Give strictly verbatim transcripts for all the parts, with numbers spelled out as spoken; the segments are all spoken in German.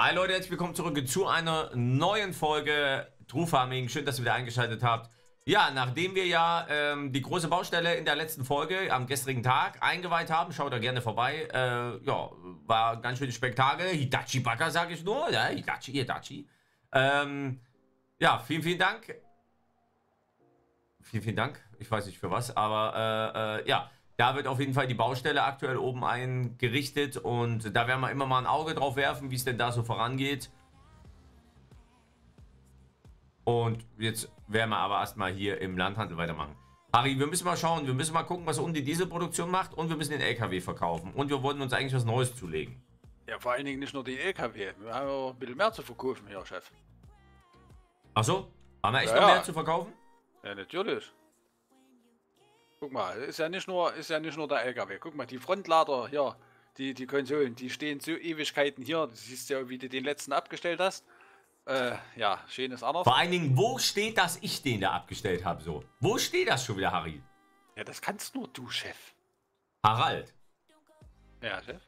Hi Leute, herzlich willkommen zurück zu einer neuen Folge True Farming. Schön, dass ihr wieder eingeschaltet habt. Ja, nachdem wir ja ähm, die große Baustelle in der letzten Folge am gestrigen Tag eingeweiht haben, schaut da gerne vorbei. Äh, ja, war ein ganz schönes Spektakel. Hitachi Bagger, sage ich nur. Ja, Hitachi, Hitachi. Ähm, ja, vielen, vielen Dank. Vielen, vielen Dank. Ich weiß nicht für was, aber äh, äh, ja. Da wird auf jeden Fall die Baustelle aktuell oben eingerichtet und da werden wir immer mal ein Auge drauf werfen, wie es denn da so vorangeht. Und jetzt werden wir aber erstmal hier im Landhandel weitermachen. Harry, wir müssen mal schauen, wir müssen mal gucken, was unten die Dieselproduktion macht und wir müssen den L K W verkaufen. Und wir wollten uns eigentlich was Neues zulegen. Ja, vor allen Dingen nicht nur die L K W, wir haben auch ein bisschen mehr zu verkaufen hier, Chef. Ach so, haben wir echt ja, noch mehr ja. zu verkaufen? Ja, natürlich. Guck mal, ist ja nicht nur, ist ja nicht nur der L K W. Guck mal, die Frontlader hier, die, die Konsolen, die stehen so Ewigkeiten hier. Du siehst ja, wie du den letzten abgestellt hast. Äh, ja, schön ist anders. Vor allen Dingen, wo steht, dass ich den da abgestellt habe? So, wo steht das schon wieder, Harry? Ja, das kannst nur du, Chef. Harald. Ja, Chef.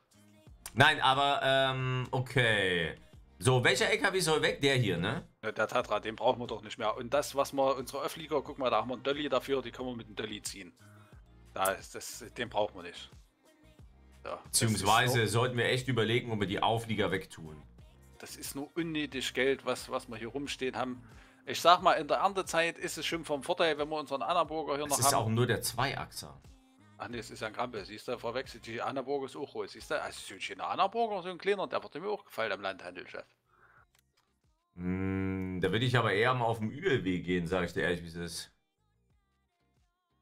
Nein, aber, ähm, okay. So, welcher L K W soll weg? Der hier, ne? Der Tatra, den brauchen wir doch nicht mehr. Und das, was wir, unsere Öfflieger, guck mal, da haben wir einen Dolly dafür, die können wir mit dem Dolly ziehen. Da ist das, den brauchen wir nicht. So, beziehungsweise sollten wir echt überlegen, ob wir die Auflieger wegtun. Das ist nur unnötig Geld, was, was wir hier rumstehen haben. Ich sag mal, in der Erntezeit ist es schon vom Vorteil, wenn wir unseren Annaburger hier das noch haben. Das ist auch nur der Zweiachser. Ach ne, es ist ein Krampel, siehst du, verwechselt, die Annaburger ist auch groß, siehst du, also so ein schöner Annaburger, so ein kleiner, der wird mir auch gefallen am Landhandel, Chef. Mm, da würde ich aber eher mal auf dem Übelweg gehen, sage ich dir ehrlich, wie es ist.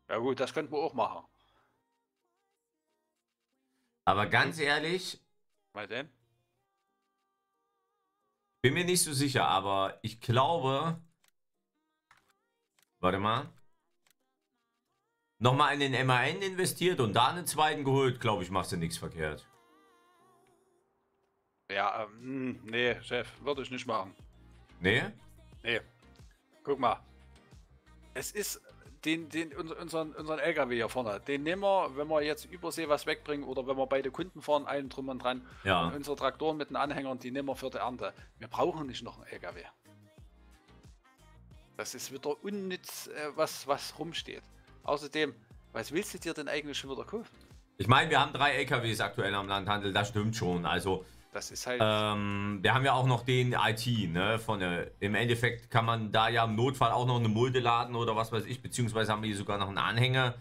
Ja gut, das könnten wir auch machen. Aber ganz ehrlich... Was denn? Bin mir nicht so sicher, aber ich glaube... Warte mal... Nochmal in den M A N investiert und da einen zweiten geholt, glaube ich, machst du nichts verkehrt. Ja, ähm, nee, Chef, würde ich nicht machen. Nee? Nee. Guck mal. Es ist den, den, unseren, unseren L K W hier vorne. Den nehmen wir, wenn wir jetzt Übersee was wegbringen oder wenn wir beide Kunden fahren, allen drum und dran. Ja. Und unsere Traktoren mit den Anhängern, die nehmen wir für die Ernte. Wir brauchen nicht noch einen L K W. Das ist wieder unnütz, was, was rumsteht. Außerdem, was willst du dir denn eigentlich schon wieder kaufen? Ich meine, wir haben drei L K Ws aktuell am Landhandel, das stimmt schon. Also, das ist halt. Ähm, wir haben ja auch noch den I T, ne? Von, äh, im Endeffekt kann man da ja im Notfall auch noch eine Mulde laden oder was weiß ich, beziehungsweise haben wir hier sogar noch einen Anhänger.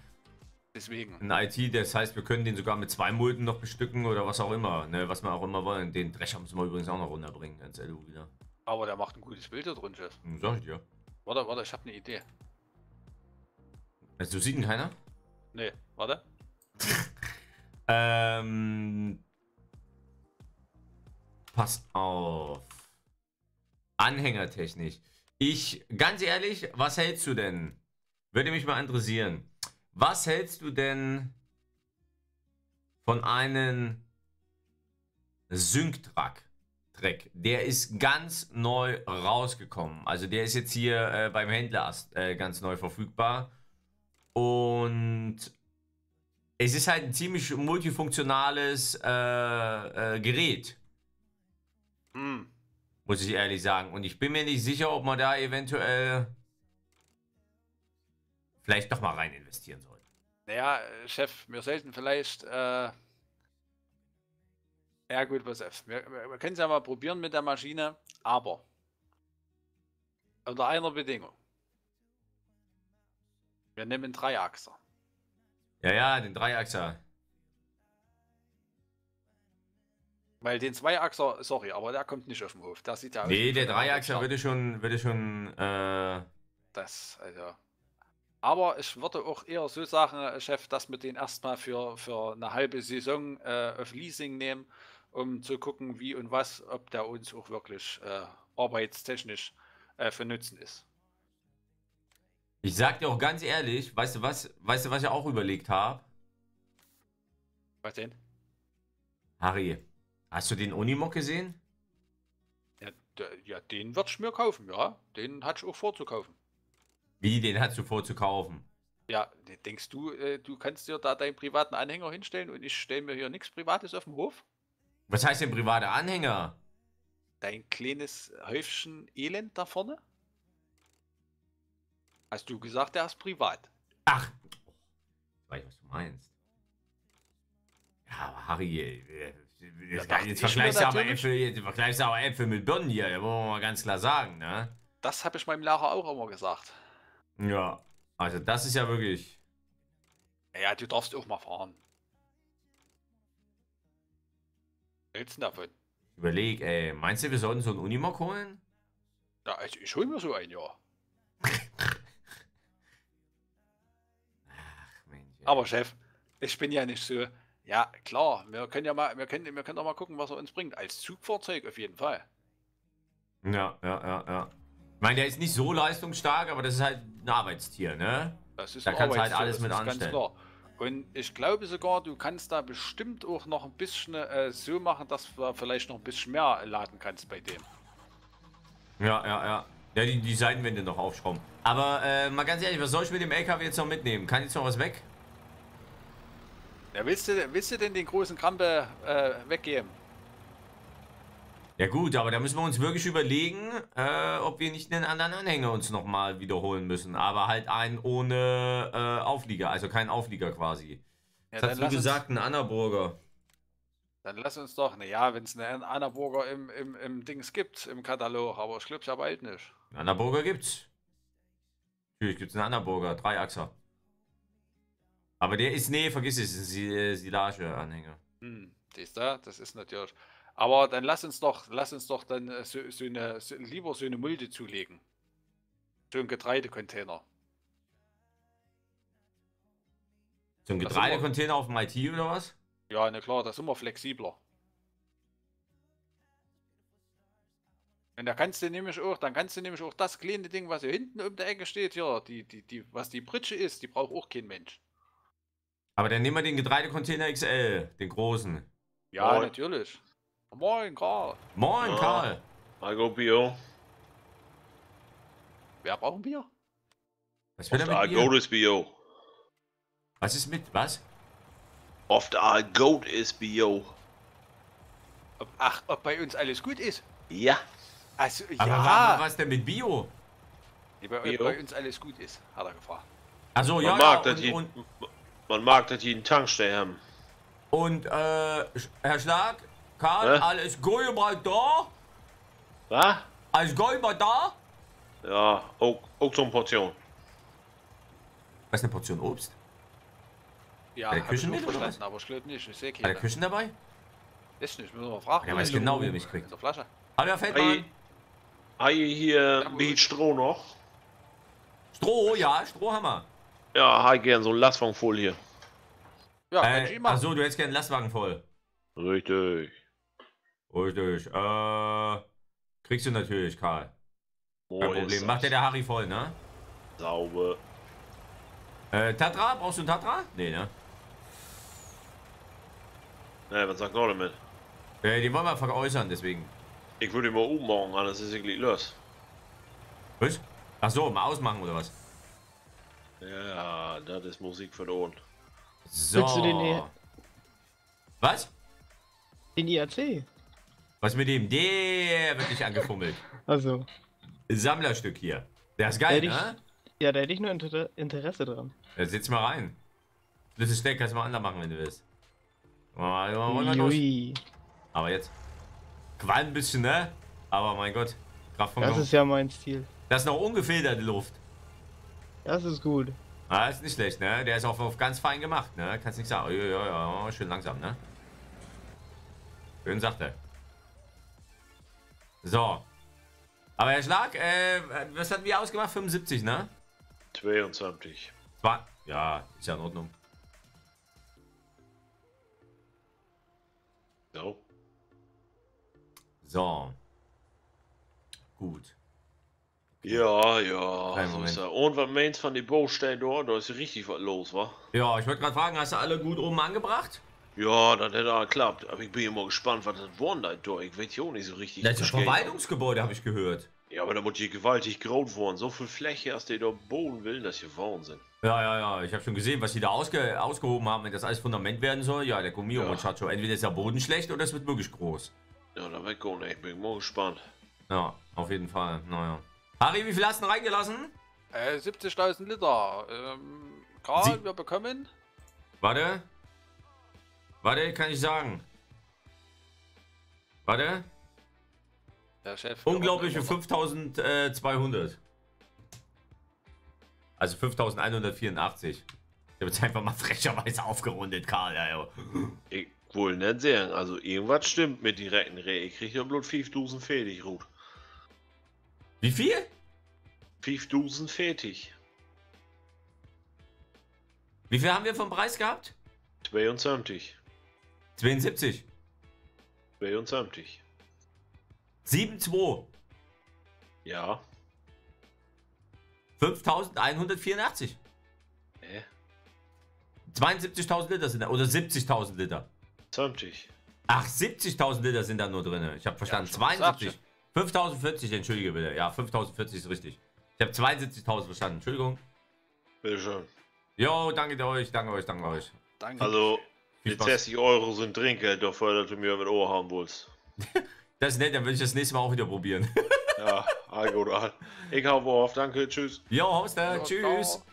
Deswegen. Ein I T, das heißt, wir können den sogar mit zwei Mulden noch bestücken oder was auch immer, ne? Was wir auch immer wollen. Den Drescher müssen wir übrigens auch noch runterbringen, ganz ehrlich wieder. Aber der macht ein gutes Bild da drin, Chef. Sag ich dir. Warte, warte, ich habe eine Idee. Also sieht ihn keiner? Nee, warte. ähm, pass auf. Anhängertechnisch. Ich, ganz ehrlich, was hältst du denn? Würde mich mal interessieren. Was hältst du denn von einem Sync-Track? Der ist ganz neu rausgekommen. Also der ist jetzt hier äh, beim Händler äh, ganz neu verfügbar. Und es ist halt ein ziemlich multifunktionales äh, äh, Gerät. Mm. Muss ich ehrlich sagen. Und ich bin mir nicht sicher, ob man da eventuell vielleicht doch mal rein investieren soll. Naja, Chef, wir sollten vielleicht... Äh ja gut, pass auf. Wir, wir können es ja mal probieren mit der Maschine, aber unter einer Bedingung. Wir nehmen den Dreiachser. Ja, ja, den Dreiachser. Weil den Zweiachser, sorry, aber der kommt nicht auf den Hof. Der sieht ja nee, der Dreiachser würde schon, würde schon, äh... Das, also... Aber ich würde auch eher so sagen, Chef, dass wir den erstmal für, für eine halbe Saison äh, auf Leasing nehmen, um zu gucken, wie und was, ob der uns auch wirklich äh, arbeitstechnisch äh, für Nutzen ist. Ich sag dir auch ganz ehrlich, weißt du was, weißt du was ich auch überlegt habe? Was denn? Harry, hast du den Unimog gesehen? Ja, ja, den würde ich mir kaufen, ja. Den hatte ich auch vorzukaufen. Wie, den hast du vorzukaufen? Ja, denkst du, äh, du kannst dir da deinen privaten Anhänger hinstellen und ich stelle mir hier nichts Privates auf dem Hof? Was heißt denn privater Anhänger? dein kleines Häufchen Elend da vorne? Hast du gesagt, er ist privat? Ach, ich weiß, was du meinst. Ja, aber Harry, jetzt, ja, jetzt vergleichst du aber Äpfel, vergleichst aber Äpfel mit Birnen hier, da wollen wir mal ganz klar sagen, ne? Das habe ich meinem Lager auch immer gesagt. Ja, also das ist ja wirklich... Ja, du darfst auch mal fahren. Jetzt davon. Überleg, ey, meinst du, wir sollten so einen Unimog holen? Ja, also ich hol mir so einen, ja. Ach, Mensch, aber Chef, ich bin ja nicht so... Ja, klar, wir können ja mal, wir können, wir können doch mal gucken, was er uns bringt. Als Zugfahrzeug auf jeden Fall. Ja, ja, ja, ja. Ich meine, der ist nicht so leistungsstark, aber das ist halt ein Arbeitstier, ne? Das ist da ein kannst halt alles das mit anstellen. Ganz klar. Und ich glaube sogar, du kannst da bestimmt auch noch ein bisschen äh, so machen, dass du vielleicht noch ein bisschen mehr laden kannst bei dem. Ja, ja, ja. Ja, die, die Seitenwände noch aufschrauben. Aber äh, mal ganz ehrlich, was soll ich mit dem L K W jetzt noch mitnehmen? Kann jetzt noch was weg? Ja, willst du, willst du denn den großen Krampe äh, weggeben? Ja gut, aber da müssen wir uns wirklich überlegen, äh, ob wir nicht einen anderen Anhänger uns nochmal wiederholen müssen. Aber halt einen ohne äh, Auflieger, also kein Auflieger quasi. Ja, das hast du gesagt, ein Annaburger. Dann lass uns doch, naja, wenn es einen Annaburger im, im, im Dings gibt, im Katalog, aber ich glaube, ich habe halt nicht. Einen Annaburger gibt's. Natürlich gibt es einen Annaburger, Dreiachser. Aber der ist, nee, vergiss es, ist ein Silage-Anhänger. Hm, siehst du, das ist natürlich... Aber dann lass uns doch, lass uns doch dann so, so eine, so, lieber so eine Mulde zulegen. So ein Getreidecontainer. So ein Getreidecontainer auf dem I T oder was? Ja, na klar, das ist immer flexibler. Und da kannst du nämlich auch, dann kannst du nämlich auch das kleine Ding, was hier hinten um der Ecke steht, hier, die, die, die, was die Pritsche ist, die braucht auch kein Mensch. Aber dann nehmen wir den Getreidecontainer X L, den großen. Ja, Moin. natürlich. Moin, Karl. Moin, ja. Karl. Hallo, Bier. Wer braucht ein Bier? Was will er mit Bier? Oft a goat is Bier. Was ist mit, was? Oft a goat is Bier. Ach, ob bei uns alles gut ist? Ja. Also, ja. Aber was denn mit Bio? Ja, bei, Bio? Bei uns alles gut ist, hat er gefragt. Also ja, mag, ja und, die, und, man mag, dass die einen Tankstelle haben. Und, äh, Herr Schlag? Karl, alles gut mal da? Was? Alles gut mal da? Ja, auch, auch so eine Portion. Was ist eine Portion Obst? Ja, der Küchen ich verstanden, aber ich glaube nicht. Ich sehe keine. Hat der Küchen dabei? Ist nicht, müssen wir fragen. Ja, weiß genau, wie er mich kriegt. In der Flasche. Hallo, Herr Feldmann. Ei, hier ja, mit Stroh noch. Stroh, ja, Strohhammer. Ja, hi, gern so ein Lastwagen voll hier. Ja, äh, achso, du hättest gern einen Lastwagen voll. Richtig. Richtig. Äh, kriegst du natürlich, Karl. Oh, kein Problem. Macht der der Harry voll, ne? Sauber. Äh, Tatra? Brauchst du einen Tatra? Nee, ne? Ne, was sagt er damit? Äh, den wollen wir veräußern, deswegen. Ich würde ihn mal ummachen, anders ist irgendwie los. Was? Achso, mal ausmachen oder was? Ja, das ist Musik für den. So. Willst du den hier? Was? Den I A C. Was mit dem? Der wird nicht angefummelt. Also. Sammlerstück hier. Der ist geil, ne? Ja, da hätte ich nur Inter Interesse dran. Ja, sitz mal rein. Das ist Steak, kannst du mal anders machen, wenn du willst. Mal, mal, mal aber jetzt. Qual ein bisschen, ne? Aber mein Gott. Kraft von Das Gong. Ist ja mein Stil. Das ist noch ungefilterte Luft. Das ist gut. Ah, ist nicht schlecht, ne? Der ist auch auf ganz fein gemacht, ne? Kannst nicht sagen. Ja, ja, ja, schön langsam, ne? Schön sagt er. So. Aber Herr Schlag, äh, was hatten wir ausgemacht? fünfundsiebzig, ne? zweiundzwanzig. Zwei? Ja, ist ja in Ordnung. So. So. Gut. Ja, ja. So ist er. Und was meinst du von den Baustellen dort? Da ist richtig was los, wa? Ja, ich wollte gerade fragen, hast du alle gut oben angebracht? Ja, das hätte auch geklappt. Aber ich bin immer gespannt, was das war da. Ich weiß ja auch nicht so richtig. Das ist ein Verwaltungsgebäude, habe ich gehört. Ja, aber da muss hier gewaltig groß worden. So viel Fläche, als die da bauen will, das ist ja Wahnsinn. Ja, ja, ja. Ich habe schon gesehen, was die da ausge ausgehoben haben, wenn das alles Fundament werden soll. Ja, der Gummio ja. Hat schon. Entweder ist der Boden schlecht oder es wird wirklich groß. Ja, da wird gut. Ich bin mal gespannt. Ja, auf jeden Fall. Naja. Harry, wie viel hast du denn reingelassen? Äh, siebzigtausend Liter. Ähm, Karl, Sie wir bekommen... Warte. Warte, kann ich sagen. Warte. Der Chef unglaubliche fünftausendzweihundert. Also fünftausendeinhundertvierundachtzig. Ich habe jetzt einfach mal frecherweise aufgerundet, Karl. Alter. Ich will nicht sehen. Also irgendwas stimmt mit direkten Reh. Ich kriege ja bloß fünftausend fertig, Ruth. Wie viel? fünftausend fertig. Wie viel haben wir vom Preis gehabt? zweiundsiebzig. zweiundsiebzig. zweiundsiebzig. zweiundsiebzig. Ja. fünftausendeinhundertvierundachtzig. Hä? zweiundsiebzigtausend Liter sind da. Oder siebzigtausend Liter. siebzig. Ach, siebzigtausend Liter sind da nur drin. Ich habe verstanden. Ja, zweiundsiebzig. fünftausendvierzig, entschuldige bitte. Ja, fünftausendvierzig ist richtig. Ich habe zweiundsiebzigtausend verstanden. Entschuldigung. Bitte schön. Jo, danke euch, danke euch, danke euch. Danke. Also, die sechzig Euro sind Trinkgeld, doch weil du mir mit Ohr haben willst. Das ist nett, dann will ich das nächste Mal auch wieder probieren. Ja, all gut, all. Ich hau auf, danke, tschüss. Jo, Hoster, tschüss.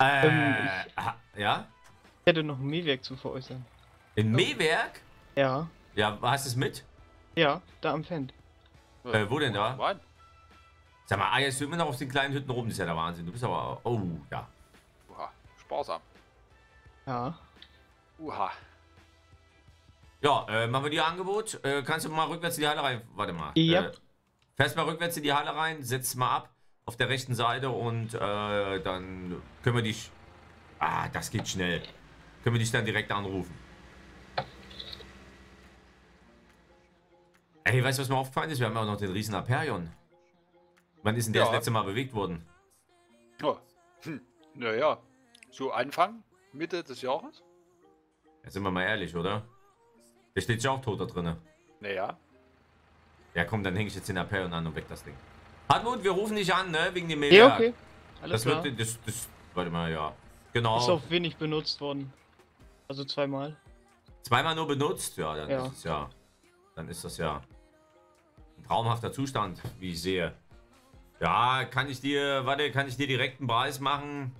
Äh, ähm, ja? Ich hätte noch ein Mähwerk zu veräußern. Ein Mähwerk? Ja. Ja, hast du es mit? Ja, da am Fendt. Äh, wo denn da? What? Sag mal, eierst du immer noch auf den kleinen Hütten rum, das ist ja der Wahnsinn. Du bist aber, oh, ja. Sparsam. Ja. Uha. Ja, äh, machen wir dir Angebot. Äh, kannst du mal rückwärts in die Halle rein? Warte mal. Ja. Äh, fährst mal rückwärts in die Halle rein, setzt mal ab auf der rechten Seite und äh, dann können wir dich. Ah, das geht schnell. Können wir dich dann direkt anrufen. Ey, weißt du, was mir aufgefallen ist? Wir haben ja auch noch den riesen Aperion. Wann ist denn der ja. das letzte Mal bewegt worden? Oh. Hm. Naja. So Anfang, Mitte des Jahres? Jetzt sind wir mal ehrlich, oder? Der steht ja auch tot da drin. Naja. Ja komm, dann hänge ich jetzt den Aperion an und weg das Ding. Hartmut, wir rufen dich an, ne? Wegen dem Mähwerk. Ja, okay. Alles klar. Das wird, das, das, warte mal, ja. Genau. Ist auch wenig benutzt worden. Also zweimal. Zweimal nur benutzt? Ja, dann ja. ist es ja. Dann ist das ja ein traumhafter Zustand, wie ich sehe. Ja, kann ich dir, warte, kann ich dir direkt einen Preis machen?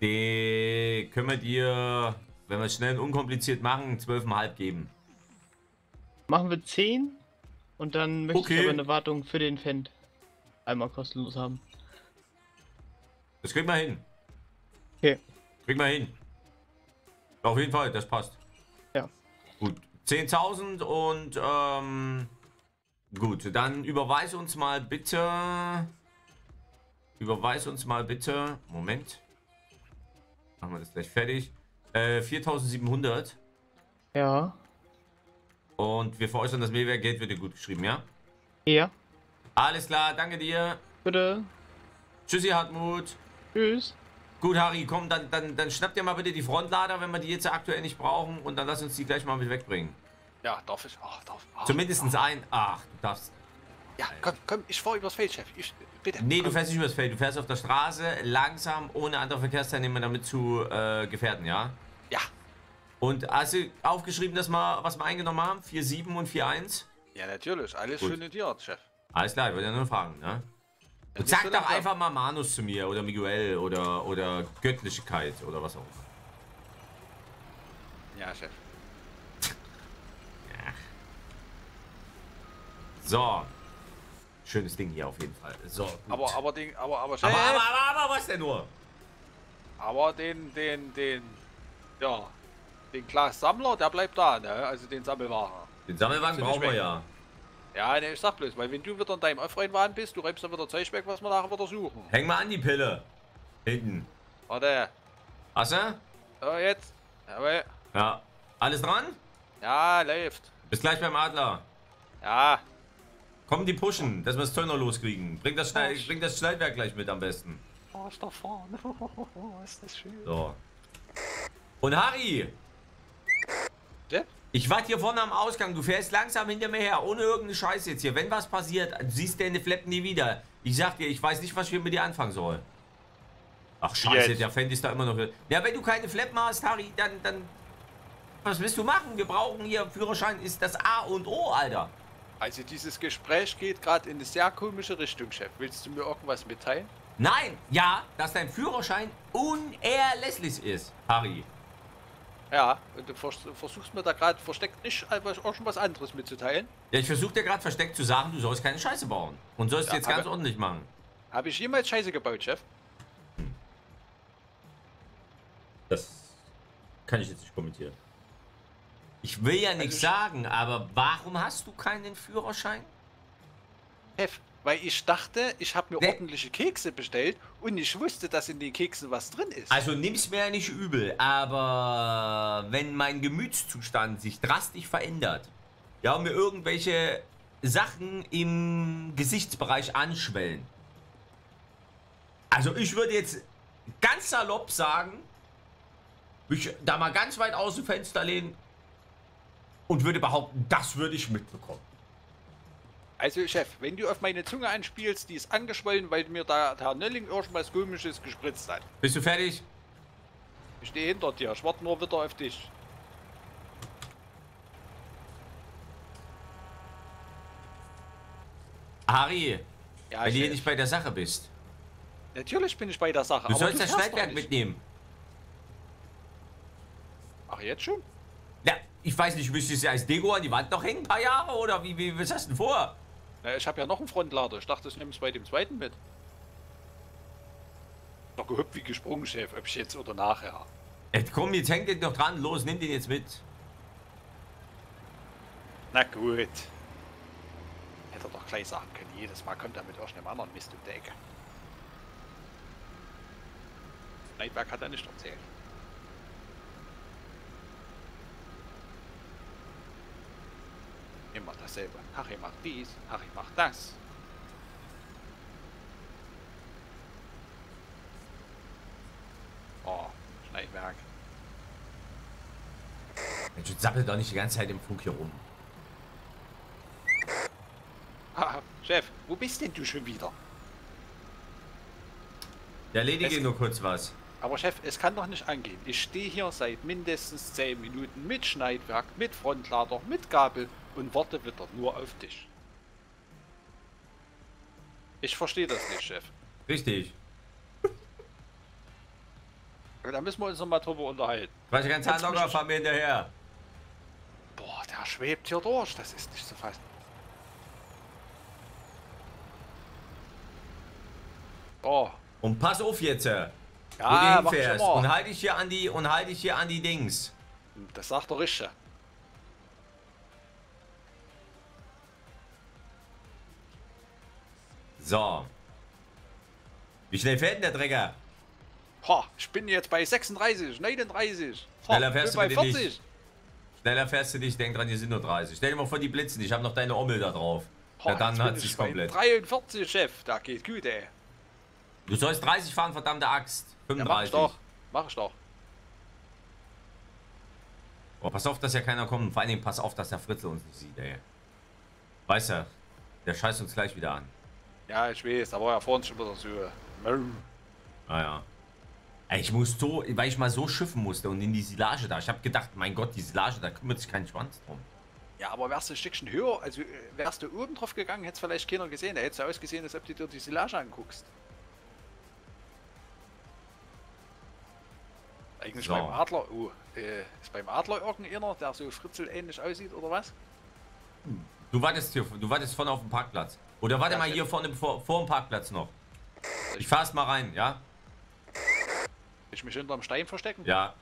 Die können wir dir, wenn wir es schnell und unkompliziert machen, zwölf Komma fünf geben. Machen wir zehn und dann möchte okay. ich aber eine Wartung für den Fendt einmal kostenlos haben. Das kriegen wir hin. Okay. Kriegen wir hin. Auf jeden Fall, das passt. Ja. Gut, zehntausend und ähm, gut, dann überweis uns mal bitte, überweis uns mal bitte, Moment. Machen wir das gleich fertig. Äh, viertausendsiebenhundert. Ja. Und wir veräußern das Mehrwert. Geld wird dir gut geschrieben, ja? Ja. Alles klar, danke dir. Bitte. Tschüssi, Hartmut. Tschüss. Gut, Harry, komm, dann, dann, dann schnapp dir mal bitte die Frontlader, wenn wir die jetzt aktuell nicht brauchen. Und dann lass uns die gleich mal mit wegbringen. Ja, darf ich? Ach, darf ich. Zumindest ach. ein. Ach, du darfst. Ja, komm, komm, ich fahr übers Feld, Chef. Ich, bitte. Nee, komm. Du fährst nicht übers Feld, du fährst auf der Straße, langsam, ohne andere Verkehrsteilnehmer damit zu äh, gefährden, ja? Ja. Und hast du aufgeschrieben, dass wir, was wir eingenommen haben? vier Komma sieben und vier Komma eins? Ja, natürlich. Alles gut. Schön notiert, Chef. Alles klar, ich wollte ja nur fragen, ne? Und sag doch einfach haben. mal Manus zu mir oder Miguel oder, oder Göttlichkeit oder was auch immer. Ja, Chef. Ja. So. Schönes Ding hier auf jeden Fall. So. Aber, aber, den, aber, aber, aber, aber, aber, was denn nur? Aber den, den, den, ja, den Glas-Sammler, der bleibt da, ne? Also den Sammelwagen. Den Sammelwagen brauchen wir ja. Ja, ne, ich sag bloß, weil wenn du wieder in deinem Offline-Wagen bist, du räumst dann wieder Zeug weg, was wir nachher wieder suchen. Häng mal an die Pille. Hinten. Warte. Hast du? So, jetzt. Jawohl. Ja. Alles dran? Ja, läuft. Bis gleich beim Adler. Ja. Komm, die pushen, dass wir das Zeug noch loskriegen. Bring das, Schneid bring das Schneidwerk gleich mit am besten. Oh, ist da vorne. Oh, ist das schön. So. Und Harry! Ja? Ich warte hier vorne am Ausgang. Du fährst langsam hinter mir her, ohne irgendeine Scheiße jetzt hier. Wenn was passiert, siehst du deine Fleppen nie wieder. Ich sag dir, ich weiß nicht, was ich mit dir anfangen soll. Ach, Scheiße, jetzt. Der Fendt ist da immer noch. Ja, wenn du keine Fleppen hast, Harry, dann. dann Was willst du machen? Wir brauchen hier, Führerschein ist das A und O, Alter. Also dieses Gespräch geht gerade in eine sehr komische Richtung, Chef. Willst du mir irgendwas mitteilen? Nein, ja, dass dein Führerschein unerlässlich ist, Harry. Ja, und du versuchst mir da gerade versteckt nicht auch schon was anderes mitzuteilen? Ja, ich versuche dir gerade versteckt zu sagen, du sollst keine Scheiße bauen. Und sollst ja, jetzt ganz ordentlich machen. Habe ich jemals Scheiße gebaut, Chef? Das kann ich jetzt nicht kommentieren. Ich will ja nichts also sagen, aber warum hast du keinen Führerschein? Chef, weil ich dachte, ich habe mir ne? ordentliche Kekse bestellt und ich wusste, dass in den Keksen was drin ist. Also nimm's mir ja nicht übel, aber wenn mein Gemütszustand sich drastisch verändert, ja, und mir irgendwelche Sachen im Gesichtsbereich anschwellen. Also ich würde jetzt ganz salopp sagen, ich da mal ganz weit aus dem Fenster lehnen und würde behaupten, das würde ich mitbekommen. Also Chef, wenn du auf meine Zunge anspielst, die ist angeschwollen, weil mir da Herr Nölling irgendwas Komisches gespritzt hat. Bist du fertig? Ich stehe hinter dir, ich warte nur wieder auf dich. Harry, ja, wenn du hier nicht bei der Sache bist. Natürlich bin ich bei der Sache. Du sollst das Schneidwerk mitnehmen. Ach, jetzt schon? Ja, ich weiß nicht, müsste es ja als Deko an die Wand noch hängen, ein paar Jahre, oder wie, wie was hast du denn vor? Na, ich habe ja noch einen Frontlader. Ich dachte, ich nehme es bei dem zweiten mit. Doch gehüpft wie gesprungen, Chef. Ob ich jetzt oder nachher. Jetzt komm, jetzt hängt den noch dran. Los, nimm den jetzt mit. Na gut. Hätte er doch gleich sagen können. Jedes Mal kommt er mit irgendeinem anderen Mist um die Ecke. Schneidwerk hat er nicht erzählt. Immer dasselbe. Harry macht dies, Harry macht das. Oh, Schneidwerk. Mensch, sappelt doch nicht die ganze Zeit im Flug hier rum. Ah, Chef, wo bist denn du schon wieder? Ja, erledige nur kurz was. Aber Chef, es kann doch nicht angehen. Ich stehe hier seit mindestens zehn Minuten mit Schneidwerk, mit Frontlader, mit Gabel und warte wieder nur auf dich. Ich verstehe das nicht, Chef. Richtig. Da müssen wir uns nochmal drüber unterhalten. Weißt du, ganz locker, fahren wir hinterher. Boah, der schwebt hier durch. Das ist nicht zu fassen. Oh. Und pass auf jetzt. Ja, mach ich immer. Und halte ich hier an die und halte ich hier an die Dings. Das sagt der Richtige. So. Wie schnell fährt denn der Drecker? Ha, ich bin jetzt bei sechsunddreißig, neununddreißig. Ha, schneller fährst bin du bei vierzig. Nicht. Schneller fährst du nicht, denk dran, hier sind nur dreißig. Stell dir mal vor, die blitzen, ich habe noch deine Ommel da drauf. Ha, ja, dann hat sich komplett. dreiundvierzig, Chef, da geht gut, ey. Du sollst dreißig fahren, verdammte Axt. fünfunddreißig. Ja, mach ich doch. Mach ich doch. Oh, pass auf, dass ja keiner kommt. Vor allen Dingen pass auf, dass der Fritzl uns nicht sieht, ey. Weißt du, der scheißt uns gleich wieder an. Ja, ich weiß, da war ja vorhin schon wieder so. Ah ja. Ey, ich muss so, weil ich mal so schiffen musste und in die Silage da. Ich habe gedacht, mein Gott, die Silage, da kümmert sich kein Schwanz drum. Ja, aber wärst du ein Stückchen höher, also wärst du oben drauf gegangen, hättest vielleicht keiner gesehen. Da hättest du ausgesehen, als ob du dir die Silage anguckst. Eigentlich so. Beim Adler, oh, äh, ist beim Adler irgendeiner, der so Fritzl-ähnlich aussieht, oder was? Du wartest hier, du wartest vorne auf dem Parkplatz. Oder warte ja, mal hier vorne vor, vor dem Parkplatz noch. Ich fahr es mal rein, ja? Ich mich hinterm Stein verstecken? Ja.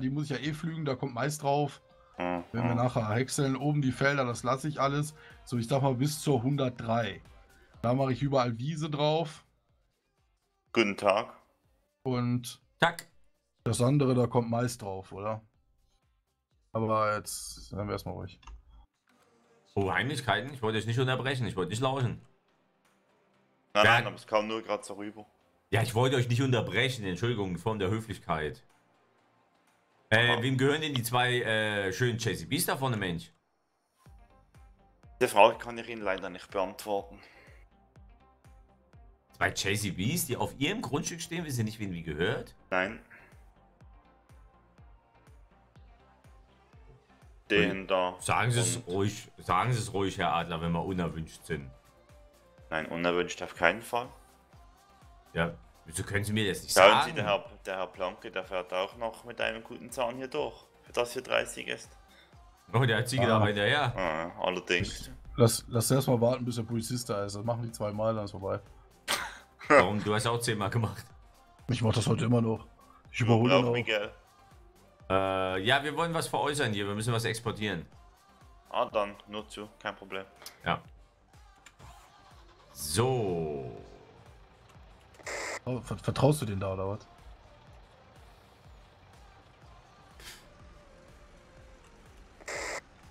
Die muss ich ja eh flügen, da kommt Mais drauf. Mhm. Wenn wir nachher häckseln, oben die Felder, das lasse ich alles. So, ich sag mal bis zur hundertdrei. Da mache ich überall Wiese drauf. Guten Tag. Und Tag. Das andere, da kommt Mais drauf, oder? Aber jetzt sind wir erstmal ruhig. Oh, Heimlichkeiten? Ich wollte dich nicht unterbrechen, ich wollte nicht lauschen. Nein, ja, nein, aber es kam nur gerade darüber. Ja, ich wollte euch nicht unterbrechen, Entschuldigung, in Form der Höflichkeit. Äh, wem gehören denn die zwei äh, schönen J C Bs da vorne, Mensch? Die Frage kann ich Ihnen leider nicht beantworten. Zwei J C Bs, die auf Ihrem Grundstück stehen, wissen Sie nicht, wen wie gehört? Nein. Den da. Sagen Sie es ruhig, sagen Sie es ruhig, Herr Adler, wenn wir unerwünscht sind. Nein, unerwünscht auf keinen Fall. Ja, wieso können Sie mir das nicht sagen? Schauen Sie, der Herr, der Herr Planke, der fährt auch noch mit einem guten Zahn hier durch, für das hier dreißig ist. Oh, der hat Ziege da hinterher. Ah, allerdings. Lass, lass erst mal warten, bis der Polizist da ist. Das machen die zweimal, dann ist vorbei. Warum? Du hast auch zehnmal gemacht. Ich mach das heute immer noch. Ich überhole auch. Äh, ja, wir wollen was veräußern hier. Wir müssen was exportieren. Ah, dann. Nur zu. Kein Problem. Ja. So. Oh, vertraust du den da oder was?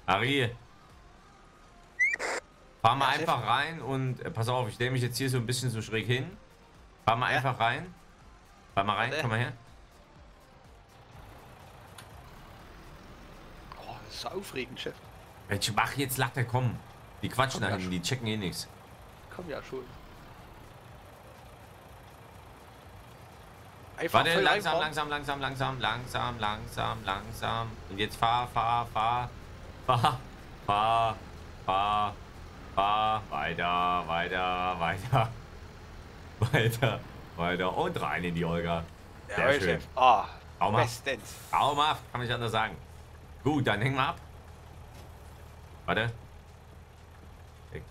Ari, fahr mal einfach rein und äh, pass auf, ich stelle mich jetzt hier so ein bisschen so schräg hin. Fahr mal einfach rein. Fahr mal rein, komm mal her. Oh, das ist aufregend, Chef. Ich mach jetzt lacht er, komm. Die quatschen da hinten, die checken eh nichts. Komm ja schon. Einfach warte, langsam, langsam, langsam, langsam, langsam, langsam, langsam. Und jetzt fahr, fahr, fahr. Fahr, fahr, fahr, fahr, weiter, weiter, weiter, weiter, weiter und rein in die Olga. Sehr ja, schön. Chef. Oh, bestens. Traumhaft, kann ich anders sagen. Gut, dann hängen wir ab. Warte.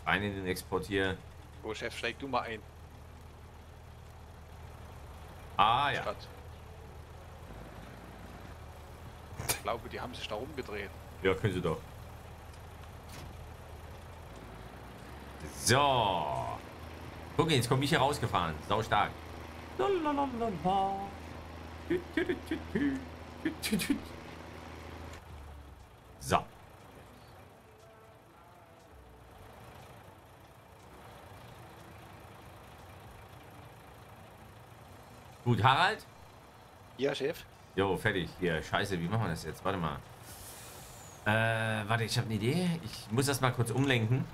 Rein in den Export hier. Oh, Chef, schläg du mal ein. Ah, ja. Ich glaube, die haben sich da rumgedreht. Ja, können Sie doch. So. Guck, jetzt komme ich hier rausgefahren. Sau stark. So. Gut, Harald? Ja, Chef. Jo, fertig. Hier, scheiße, wie machen wir das jetzt? Warte mal. Äh, warte, ich habe eine Idee. Ich muss das mal kurz umlenken.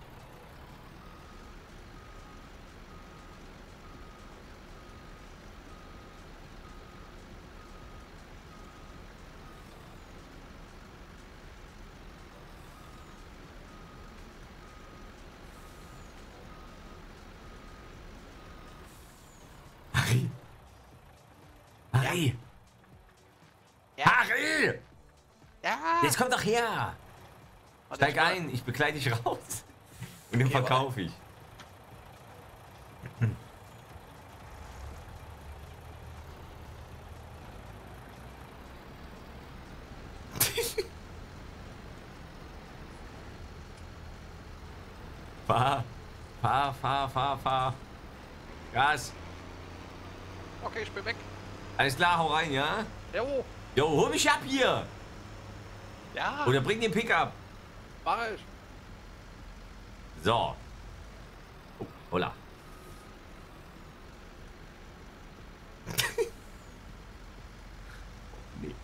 Harry! Harry! Ja. Harry! Ja. Jetzt komm doch her! Steig ein, ich begleite dich raus. Und den verkaufe ich. Fahr, fahr, fahr, fahr, fahr. Gas. Okay, ich bin weg. Alles klar, hau rein, ja? Jo. Jo, hol mich ab hier. Ja. Oder bring den Pickup. Mach ich. So. Oh, hola. Nee.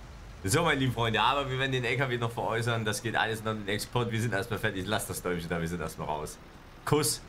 So, meine lieben Freunde, aber wir werden den L K W noch veräußern. Das geht alles noch in den Export. Wir sind erstmal fertig. Lass das Däumchen da, wir sind erstmal raus. Kuss.